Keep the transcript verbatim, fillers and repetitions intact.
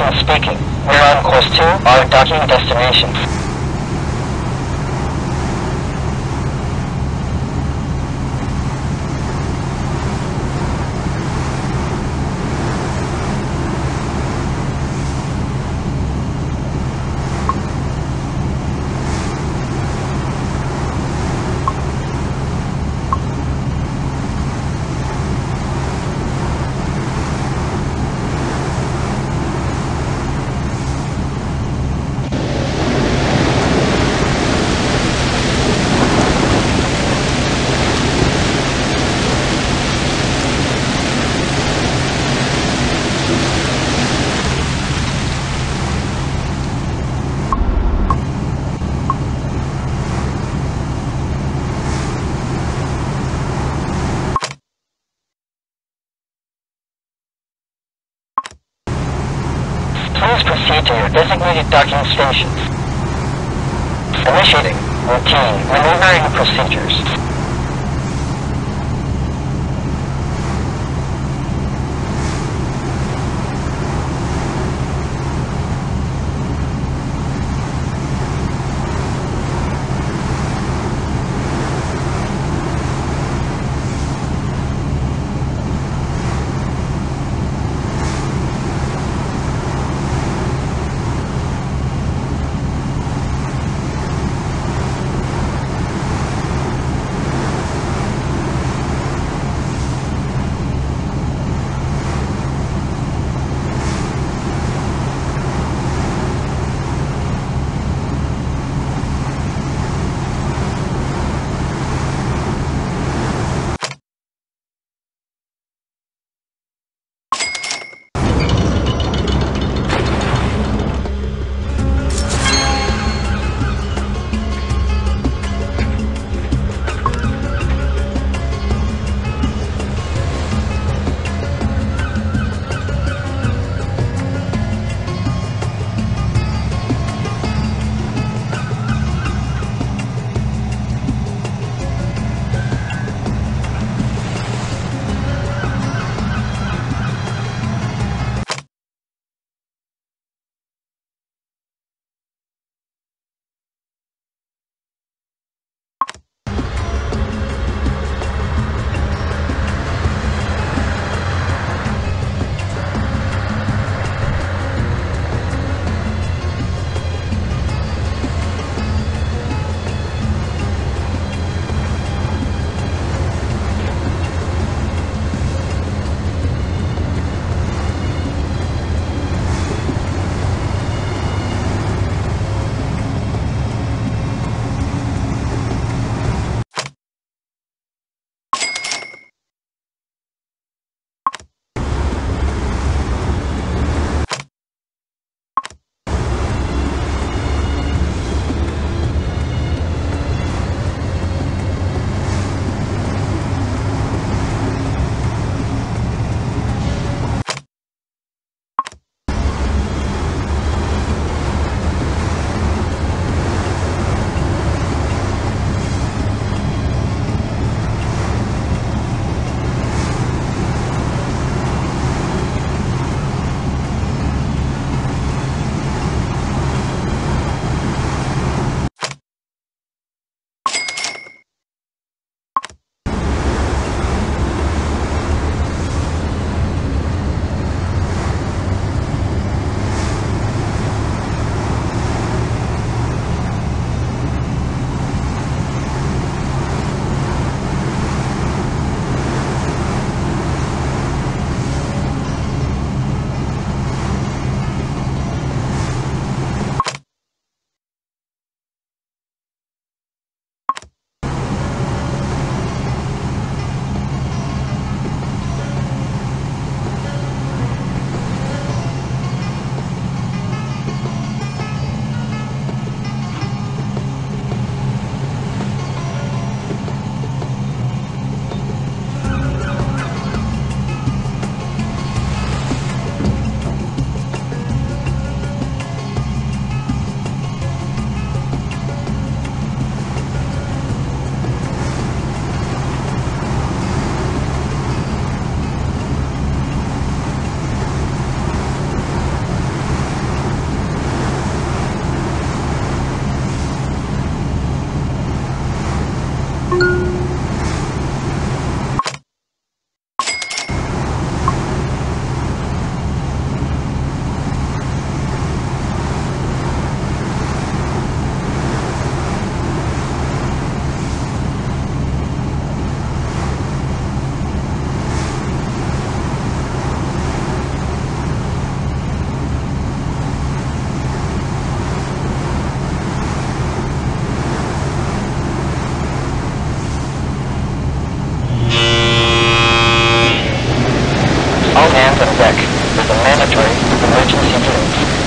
Captain speaking. We're on course to our docking destination. Proceed to your designated docking stations. Initiating routine maneuvering procedures. Laboratory, emergency fluids.